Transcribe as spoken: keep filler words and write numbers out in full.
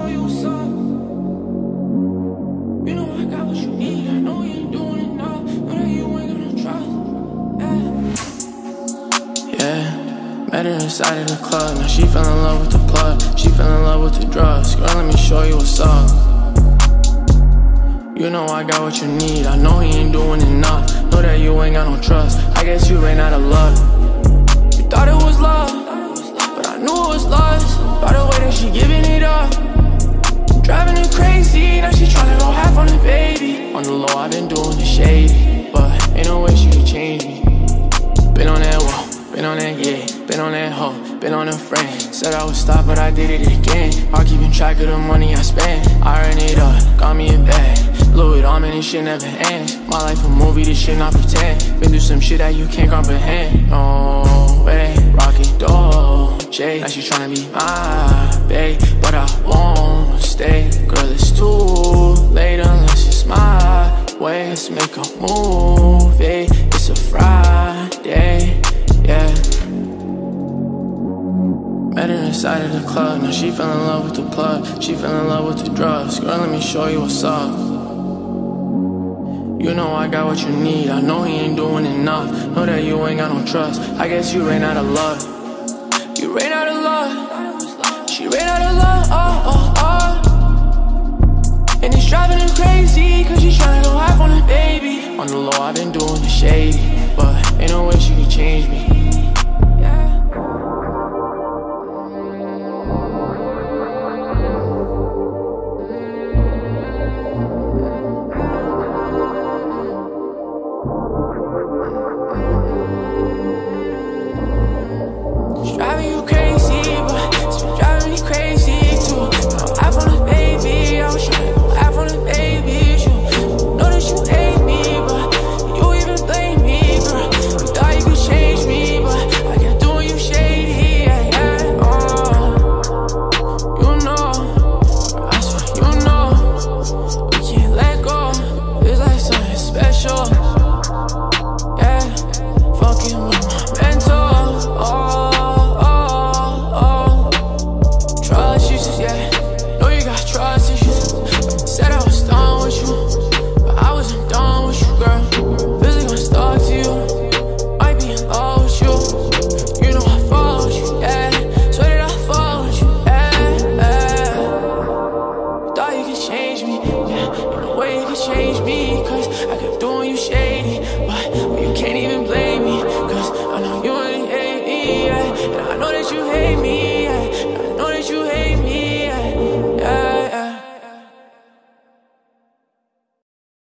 show you some. You know I got what you need. I know you're doing it now, but you ain't gonna trust. Yeah, yeah. Met her inside of the club. Now she fell in love with the plug. She fell in love with the drugs. Girl, let me show you what's up. You know I got what you need, I know he ain't doing enough. Know that you ain't got no trust, I guess you ran out of love. You thought it was love, but I knew it was lust. By the way that she giving it up, driving her crazy, now she tryna go half on the baby. On the low I've been doing the shady, but ain't no way she could change me. Been on that wall, been on that yeah, been on that hoe, been on a friend. Said I would stop, but I did it again. Hard keeping track of the money I spend. I ran it up, got me a bag. Louis Armand, this shit never ends. My life a movie, this shit not pretend. Been through some shit that you can't comprehend. No way, rockin' Dolce. Now she tryna be my babe, but I won't stay. Girl, it's too late unless it's my way. Let's make a movie, it's a Friday, yeah. Met her inside of the club, now she fell in love with the plug. She fell in love with the drugs, girl, let me show you what's up. You know I got what you need, I know he ain't doing enough. Know that you ain't got no trust, I guess you ran out of love. You ran out of love, she ran out of love, oh, oh, oh. And it's driving her crazy, cause she tryna go half on her baby. On the low I've been doing the shady, but ain't no way she could change me. You hate me.